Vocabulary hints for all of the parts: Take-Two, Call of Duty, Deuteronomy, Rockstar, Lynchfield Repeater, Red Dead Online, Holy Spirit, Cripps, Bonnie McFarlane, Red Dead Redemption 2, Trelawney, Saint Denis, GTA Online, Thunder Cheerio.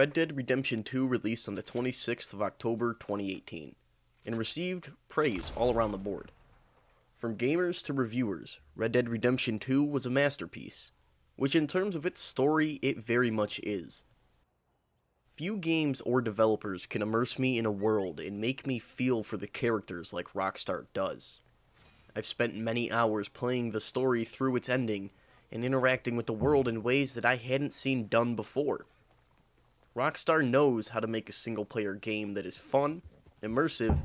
Red Dead Redemption 2 released on the 26th of October 2018 and received praise all around the board. From gamers to reviewers, Red Dead Redemption 2 was a masterpiece, which in terms of its story, it very much is. Few games or developers can immerse me in a world and make me feel for the characters like Rockstar does. I've spent many hours playing the story through its ending and interacting with the world in ways that I hadn't seen done before. Rockstar knows how to make a single-player game that is fun, immersive,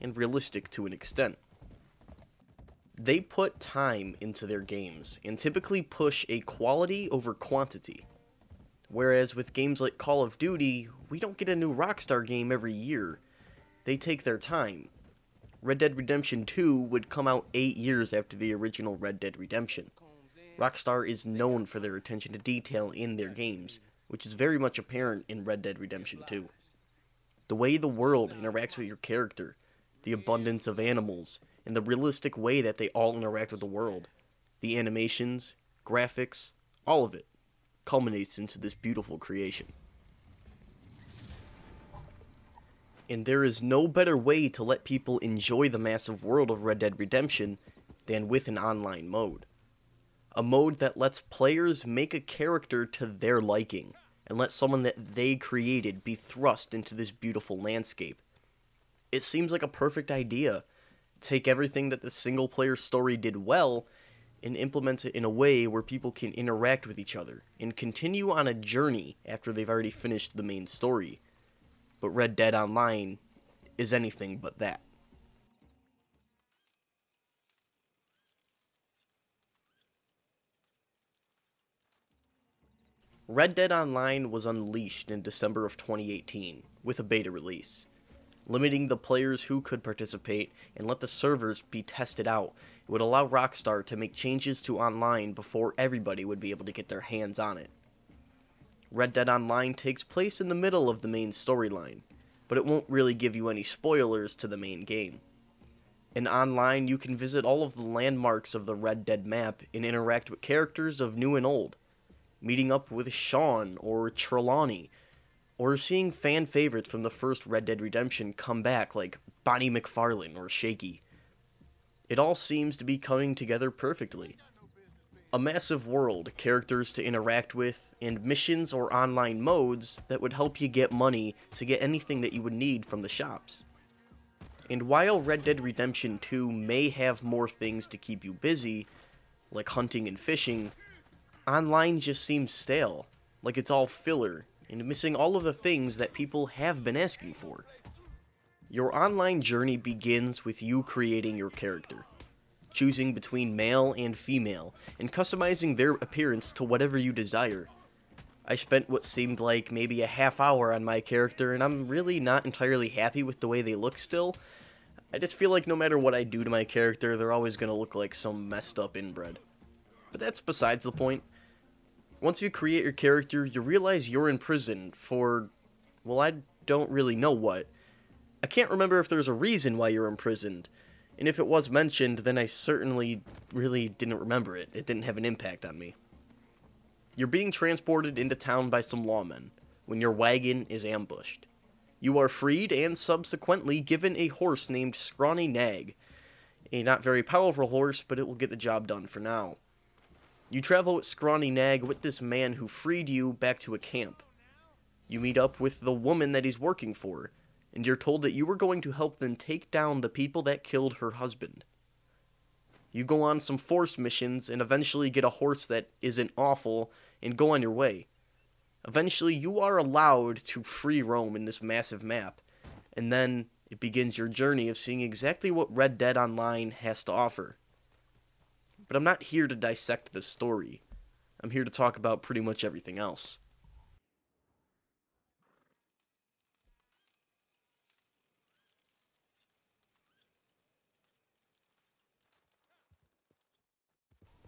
and realistic to an extent. They put time into their games and typically push a quality over quantity. Whereas with games like Call of Duty, we don't get a new Rockstar game every year. They take their time. Red Dead Redemption 2 would come out 8 years after the original Red Dead Redemption. Rockstar is known for their attention to detail in their games, which is very much apparent in Red Dead Redemption 2. The way the world interacts with your character, the abundance of animals, and the realistic way that they all interact with the world, the animations, graphics, all of it, culminates into this beautiful creation. And there is no better way to let people enjoy the massive world of Red Dead Redemption than with an online mode. A mode that lets players make a character to their liking, and let someone that they created be thrust into this beautiful landscape. It seems like a perfect idea. Take everything that the single-player story did well, and implement it in a way where people can interact with each other, and continue on a journey after they've already finished the main story. But Red Dead Online is anything but that. Red Dead Online was unleashed in December of 2018, with a beta release, limiting the players who could participate and let the servers be tested out. It would allow Rockstar to make changes to online before everybody would be able to get their hands on it. Red Dead Online takes place in the middle of the main storyline, but it won't really give you any spoilers to the main game. In online, you can visit all of the landmarks of the Red Dead map and interact with characters of new and old, meeting up with Sean or Trelawney, or seeing fan favorites from the first Red Dead Redemption come back like Bonnie McFarlane or Shaky. It all seems to be coming together perfectly. A massive world, characters to interact with, and missions or online modes that would help you get money to get anything that you would need from the shops. And while Red Dead Redemption 2 may have more things to keep you busy, like hunting and fishing, online just seems stale, like it's all filler, and missing all of the things that people have been asking for. Your online journey begins with you creating your character, choosing between male and female, and customizing their appearance to whatever you desire. I spent what seemed like maybe a half hour on my character, and I'm really not entirely happy with the way they look still. I just feel like no matter what I do to my character, they're always going to look like some messed up inbred. But that's besides the point. Once you create your character, you realize you're in prison for, well, I don't really know what. I can't remember if there's a reason why you're imprisoned, and if it was mentioned, then I certainly really didn't remember it. It didn't have an impact on me. You're being transported into town by some lawmen when your wagon is ambushed. You are freed and subsequently given a horse named Scrawny Nag, a not very powerful horse, but it will get the job done for now. You travel with Scrawny Nag with this man who freed you back to a camp. You meet up with the woman that he's working for, and you're told that you were going to help them take down the people that killed her husband. You go on some forced missions and eventually get a horse that isn't awful and go on your way. Eventually you are allowed to free roam in this massive map, and then it begins your journey of seeing exactly what Red Dead Online has to offer. But I'm not here to dissect this story. I'm here to talk about pretty much everything else.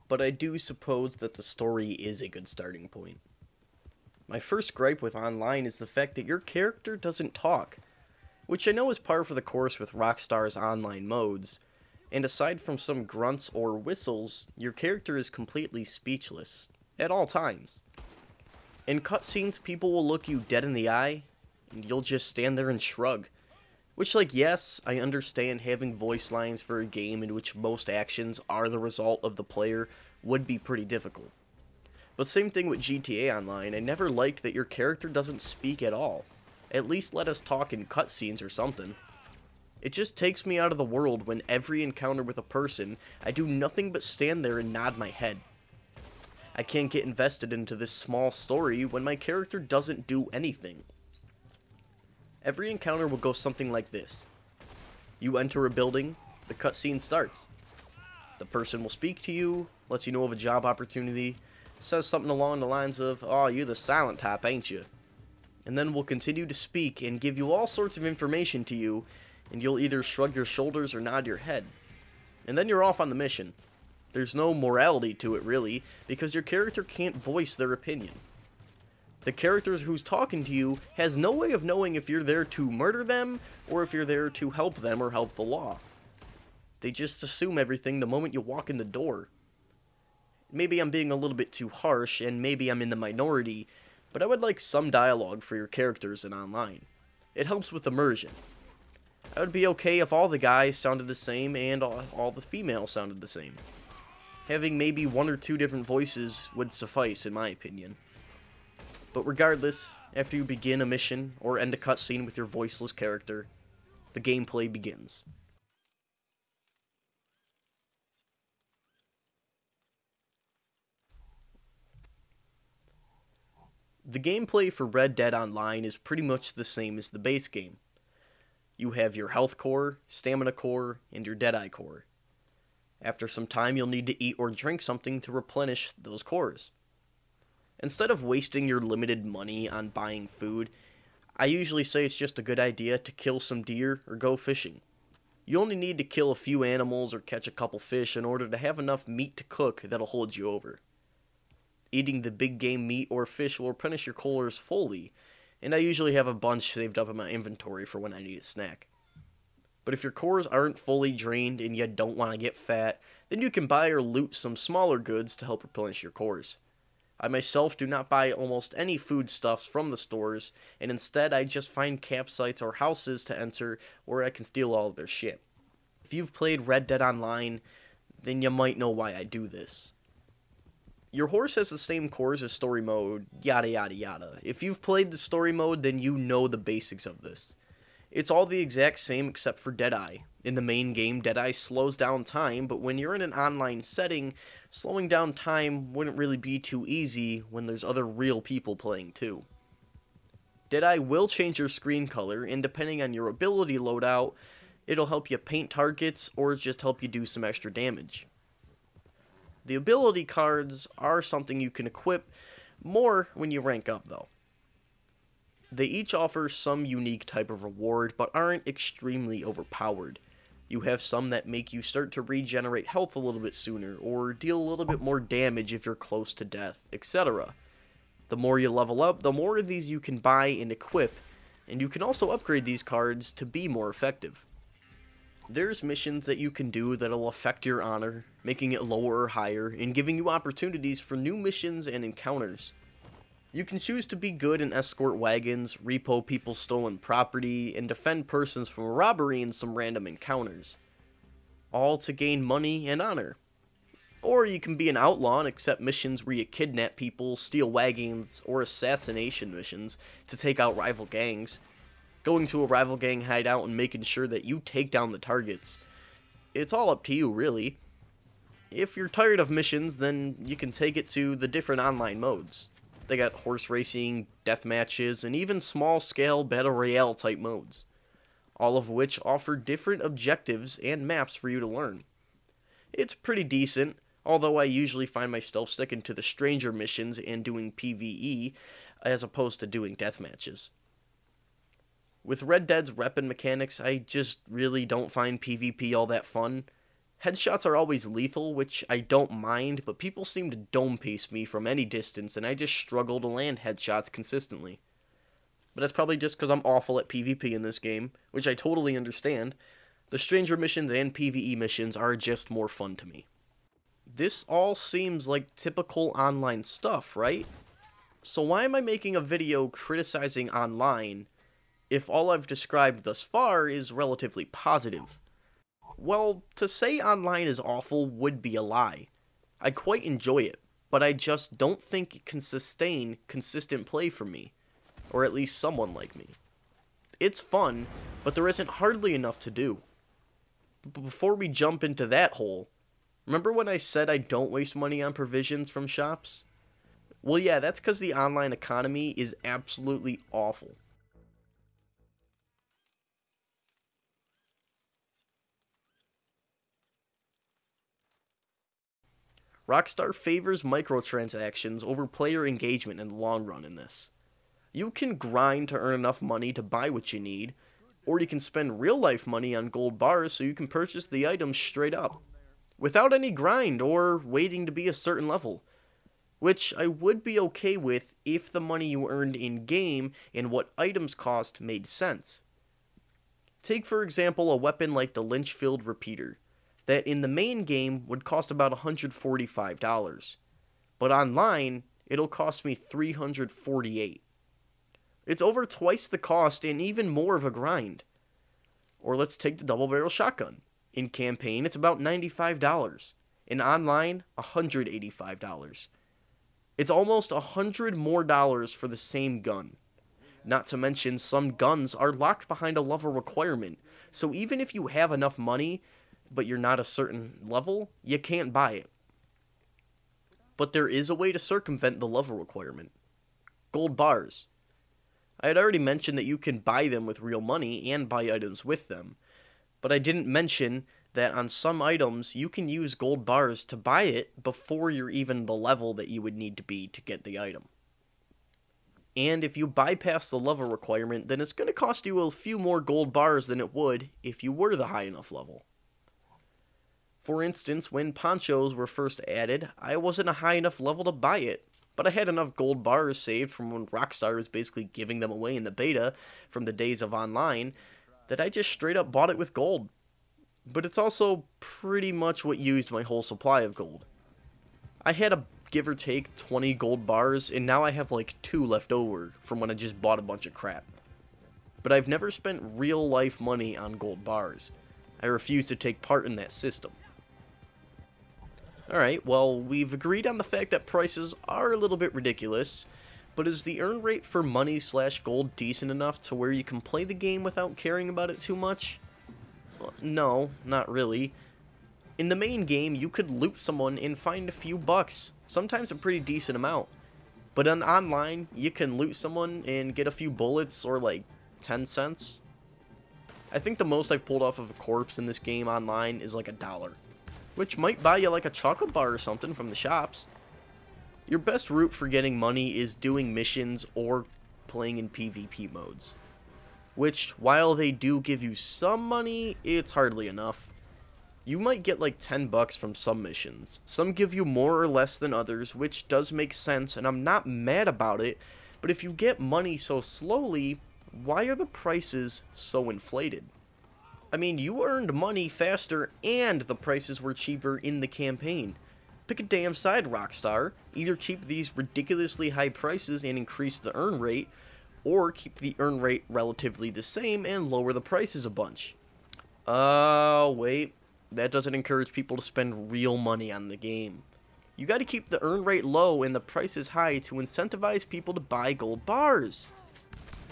But I do suppose that the story is a good starting point. My first gripe with online is the fact that your character doesn't talk, which I know is par for the course with Rockstar's online modes. And aside from some grunts or whistles, your character is completely speechless, at all times. In cutscenes, people will look you dead in the eye, and you'll just stand there and shrug. Which, like, yes, I understand having voice lines for a game in which most actions are the result of the player would be pretty difficult. But same thing with GTA Online, I never liked that your character doesn't speak at all. At least let us talk in cutscenes or something. It just takes me out of the world when every encounter with a person, I do nothing but stand there and nod my head. I can't get invested into this small story when my character doesn't do anything. Every encounter will go something like this. You enter a building, the cutscene starts. The person will speak to you, lets you know of a job opportunity, says something along the lines of, "Oh, you're the silent type, ain't you?" And then will continue to speak and give you all sorts of information to you, and you'll either shrug your shoulders or nod your head. And then you're off on the mission. There's no morality to it, really, because your character can't voice their opinion. The character who's talking to you has no way of knowing if you're there to murder them, or if you're there to help them or help the law. They just assume everything the moment you walk in the door. Maybe I'm being a little bit too harsh, and maybe I'm in the minority, but I would like some dialogue for your characters in online. It helps with immersion. I would be okay if all the guys sounded the same and all the females sounded the same. Having maybe one or two different voices would suffice, in my opinion. But regardless, after you begin a mission or end a cutscene with your voiceless character, the gameplay begins. The gameplay for Red Dead Online is pretty much the same as the base game. You have your health core, stamina core, and your Deadeye core. After some time, you'll need to eat or drink something to replenish those cores. Instead of wasting your limited money on buying food, I usually say it's just a good idea to kill some deer or go fishing. You only need to kill a few animals or catch a couple fish in order to have enough meat to cook that'll hold you over. Eating the big game meat or fish will replenish your cores fully, and I usually have a bunch saved up in my inventory for when I need a snack. But if your cores aren't fully drained and you don't want to get fat, then you can buy or loot some smaller goods to help replenish your cores. I myself do not buy almost any foodstuffs from the stores, and instead I just find campsites or houses to enter where I can steal all of their shit. If you've played Red Dead Online, then you might know why I do this. Your horse has the same cores as story mode, yada yada yada. If you've played the story mode, then you know the basics of this. It's all the exact same except for Deadeye. In the main game, Deadeye slows down time, but when you're in an online setting, slowing down time wouldn't really be too easy when there's other real people playing too. Deadeye will change your screen color, and depending on your ability loadout, it'll help you paint targets or just help you do some extra damage. The ability cards are something you can equip more when you rank up though. They each offer some unique type of reward, but aren't extremely overpowered. You have some that make you start to regenerate health a little bit sooner, or deal a little bit more damage if you're close to death, etc. The more you level up, the more of these you can buy and equip, and you can also upgrade these cards to be more effective. There's missions that you can do that'll affect your honor, making it lower or higher, and giving you opportunities for new missions and encounters. You can choose to be good and escort wagons, repo people's stolen property, and defend persons from robbery in some random encounters. All to gain money and honor. Or you can be an outlaw and accept missions where you kidnap people, steal wagons, or assassination missions to take out rival gangs. Going to a rival gang hideout and making sure that you take down the targets. It's all up to you, really. If you're tired of missions, then you can take it to the different online modes. They got horse racing, death matches, and even small-scale battle royale type modes, all of which offer different objectives and maps for you to learn. It's pretty decent, although I usually find myself sticking to the stranger missions and doing PvE as opposed to doing death matches. With Red Dead's weapon mechanics, I just really don't find PvP all that fun. Headshots are always lethal, which I don't mind, but people seem to dome pace me from any distance, and I just struggle to land headshots consistently. But that's probably just because I'm awful at PvP in this game, which I totally understand. The stranger missions and PvE missions are just more fun to me. This all seems like typical online stuff, right? So why am I making a video criticizing online if all I've described thus far is relatively positive? Well, to say online is awful would be a lie. I quite enjoy it, but I just don't think it can sustain consistent play for me, or at least someone like me. It's fun, but there isn't hardly enough to do. But before we jump into that hole, remember when I said I don't waste money on provisions from shops? Well yeah, that's because the online economy is absolutely awful. Rockstar favors microtransactions over player engagement in the long run in this. You can grind to earn enough money to buy what you need, or you can spend real life money on gold bars so you can purchase the items straight up, without any grind or waiting to be a certain level, which I would be okay with if the money you earned in-game and what items cost made sense. Take for example a weapon like the Lynchfield Repeater, that in the main game would cost about $145, but online it'll cost me $348. It's over twice the cost and even more of a grind. Or let's take the double barrel shotgun. In campaign it's about $95, in online $185. It's almost $100 more for the same gun. Not to mention some guns are locked behind a level requirement, so even if you have enough money, but you're not a certain level, you can't buy it. But there is a way to circumvent the level requirement. Gold bars. I had already mentioned that you can buy them with real money and buy items with them, but I didn't mention that on some items you can use gold bars to buy it before you're even the level that you would need to be to get the item. And if you bypass the level requirement, then it's going to cost you a few more gold bars than it would if you were the high enough level. For instance, when ponchos were first added, I wasn't a high enough level to buy it, but I had enough gold bars saved from when Rockstar was basically giving them away in the beta from the days of online that I just straight up bought it with gold. But it's also pretty much what used my whole supply of gold. I had a give or take 20 gold bars, and now I have like 2 left over from when I just bought a bunch of crap. But I've never spent real life money on gold bars. I refuse to take part in that system. Alright, well, we've agreed on the fact that prices are a little bit ridiculous, but is the earn rate for money/gold decent enough to where you can play the game without caring about it too much? Well, no, not really. In the main game, you could loot someone and find a few bucks, sometimes a pretty decent amount. But on online, you can loot someone and get a few bullets or like 10 cents. I think the most I've pulled off of a corpse in this game online is like $1. Which might buy you like a chocolate bar or something from the shops. Your best route for getting money is doing missions or playing in PvP modes, which while they do give you some money, it's hardly enough. You might get like 10 bucks from some missions. Some give you more or less than others, which does make sense and I'm not mad about it, but if you get money so slowly, why are the prices so inflated? I mean, you earned money faster and the prices were cheaper in the campaign. Pick a damn side, Rockstar. Either keep these ridiculously high prices and increase the earn rate, or keep the earn rate relatively the same and lower the prices a bunch. Wait. That doesn't encourage people to spend real money on the game. You gotta keep the earn rate low and the prices high to incentivize people to buy gold bars.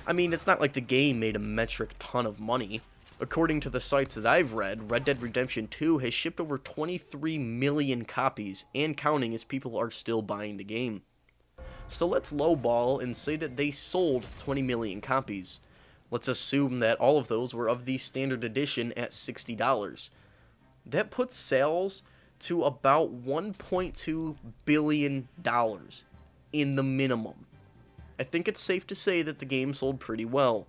I mean, it's not like the game made a metric ton of money. According to the sites that I've read, Red Dead Redemption 2 has shipped over 23 million copies and counting as people are still buying the game. So let's lowball and say that they sold 20 million copies. Let's assume that all of those were of the standard edition at $60. That puts sales to about $1.2 billion in the minimum. I think it's safe to say that the game sold pretty well.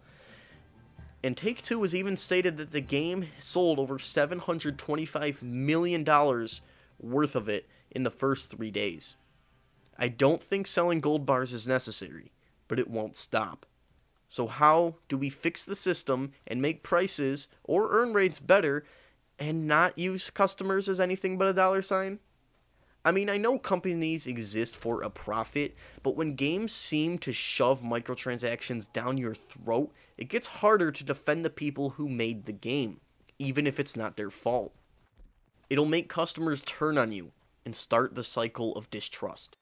And Take-Two has even stated that the game sold over $725 million worth of it in the first 3 days. I don't think selling gold bars is necessary, but it won't stop. So how do we fix the system and make prices or earn rates better and not use customers as anything but a dollar sign? I mean, I know companies exist for a profit, but when games seem to shove microtransactions down your throat, it gets harder to defend the people who made the game, even if it's not their fault. It'll make customers turn on you and start the cycle of distrust.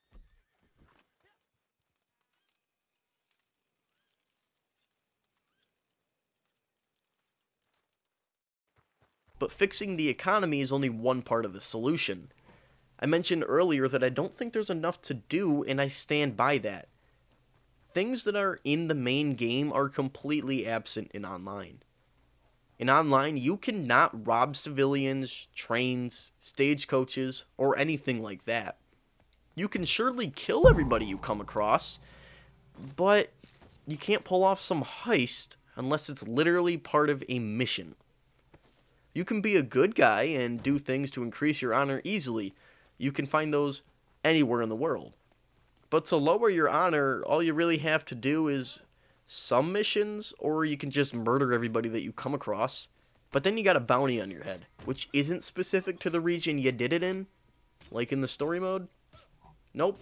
But fixing the economy is only one part of the solution. I mentioned earlier that I don't think there's enough to do, and I stand by that. Things that are in the main game are completely absent in online. In online, you cannot rob civilians, trains, stagecoaches, or anything like that. You can surely kill everybody you come across, but you can't pull off some heist unless it's literally part of a mission. You can be a good guy and do things to increase your honor easily. You can find those anywhere in the world. But to lower your honor, all you really have to do is some missions, or you can just murder everybody that you come across. But then you got a bounty on your head, which isn't specific to the region you did it in, like in the story mode. Nope.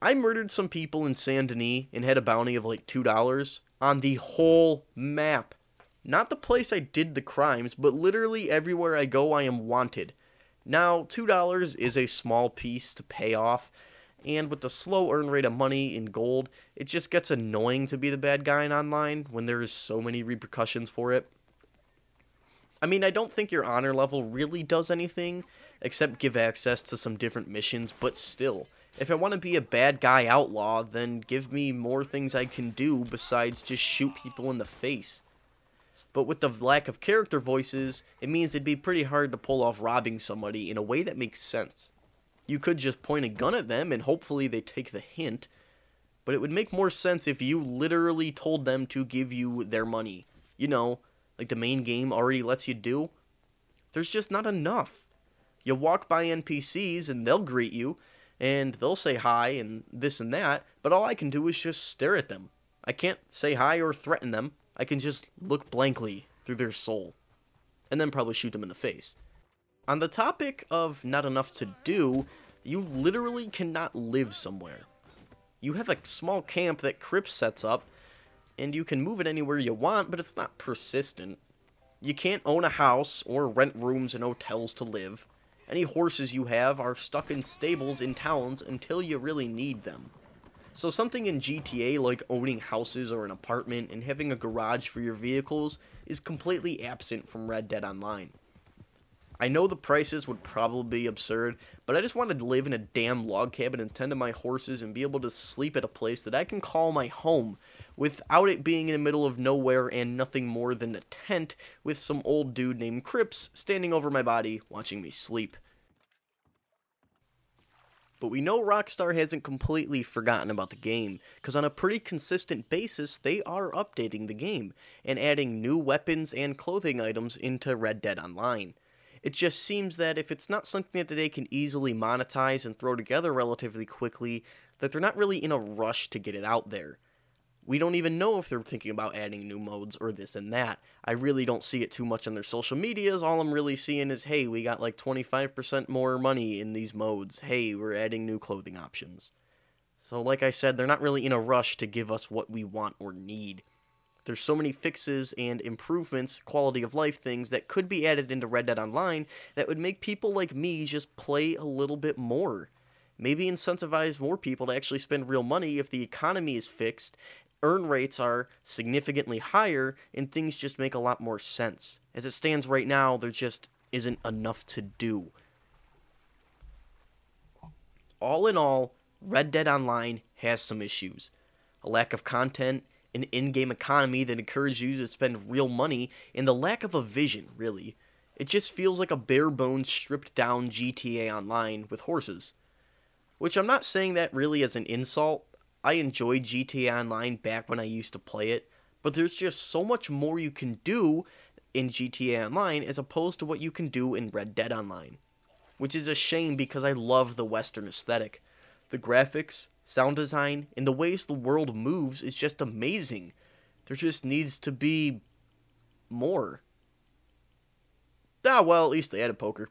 I murdered some people in Saint Denis and had a bounty of like $2 on the whole map. Not the place I did the crimes, but literally everywhere I go I am wanted. Now, $2 is a small piece to pay off, and with the slow earn rate of money in gold, it just gets annoying to be the bad guy in online when there is so many repercussions for it. I mean, I don't think your honor level really does anything, except give access to some different missions, but still. If I want to be a bad guy outlaw, then give me more things I can do besides just shoot people in the face. But with the lack of character voices, it means it'd be pretty hard to pull off robbing somebody in a way that makes sense. You could just point a gun at them and hopefully they take the hint, but it would make more sense if you literally told them to give you their money. You know, like the main game already lets you do. There's just not enough. You walk by NPCs and they'll greet you, and they'll say hi and this and that, but all I can do is just stare at them. I can't say hi or threaten them. I can just look blankly through their soul, and then probably shoot them in the face. On the topic of not enough to do, you literally cannot live somewhere. You have a small camp that Cripps sets up, and you can move it anywhere you want, but it's not persistent. You can't own a house or rent rooms in hotels to live. Any horses you have are stuck in stables in towns until you really need them. So something in GTA like owning houses or an apartment and having a garage for your vehicles is completely absent from Red Dead Online. I know the prices would probably be absurd, but I just wanted to live in a damn log cabin and tend to my horses and be able to sleep at a place that I can call my home without it being in the middle of nowhere and nothing more than a tent with some old dude named Cripps standing over my body watching me sleep. But we know Rockstar hasn't completely forgotten about the game, because on a pretty consistent basis they are updating the game, and adding new weapons and clothing items into Red Dead Online. It just seems that if it's not something that they can easily monetize and throw together relatively quickly, that they're not really in a rush to get it out there. We don't even know if they're thinking about adding new modes or this and that. I really don't see it too much on their social medias. All I'm really seeing is, hey, we got like 25% more money in these modes. Hey, we're adding new clothing options. So like I said, they're not really in a rush to give us what we want or need. There's so many fixes and improvements, quality of life things that could be added into Red Dead Online that would make people like me just play a little bit more. Maybe incentivize more people to actually spend real money if the economy is fixed, earn rates are significantly higher, and things just make a lot more sense. As it stands right now, there just isn't enough to do. All in all, Red Dead Online has some issues. A lack of content, an in-game economy that encourages you to spend real money, and the lack of a vision, really. It just feels like a bare-bones, stripped-down GTA Online with horses. Which I'm not saying that really as an insult. I enjoyed GTA Online back when I used to play it, but there's just so much more you can do in GTA Online as opposed to what you can do in Red Dead Online, which is a shame because I love the Western aesthetic. The graphics, sound design, and the ways the world moves is just amazing. There just needs to be more. Ah, well, at least they added poker.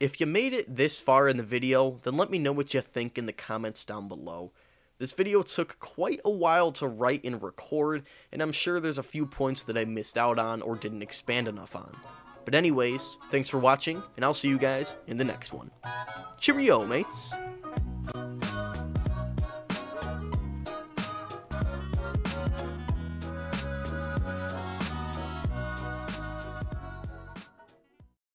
If you made it this far in the video, then let me know what you think in the comments down below. This video took quite a while to write and record, and I'm sure there's a few points that I missed out on or didn't expand enough on. But anyways, thanks for watching, and I'll see you guys in the next one. Cheerio, mates!